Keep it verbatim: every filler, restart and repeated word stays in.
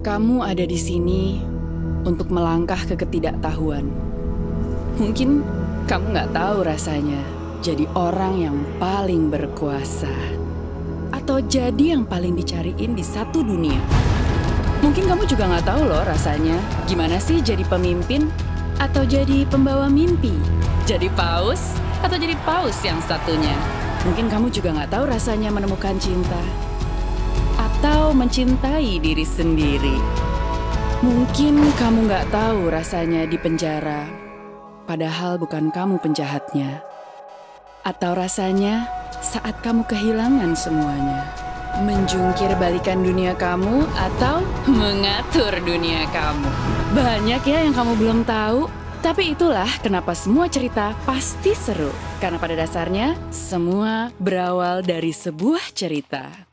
Kamu ada di sini untuk melangkah ke ketidaktahuan. Mungkin kamu nggak tahu rasanya jadi orang yang paling berkuasa. Atau jadi yang paling dicariin di satu dunia. Mungkin kamu juga nggak tahu loh rasanya gimana sih jadi pemimpin atau jadi pembawa mimpi. Jadi paus atau jadi paus yang satunya. Mungkin kamu juga nggak tahu rasanya menemukan cinta. Atau mencintai diri sendiri. Mungkin kamu nggak tahu rasanya di penjara. Padahal bukan kamu penjahatnya. Atau rasanya saat kamu kehilangan semuanya. Menjungkir balikan dunia kamu atau mengatur dunia kamu. Banyak ya yang kamu belum tahu. Tapi itulah kenapa semua cerita pasti seru. Karena pada dasarnya semua berawal dari sebuah cerita.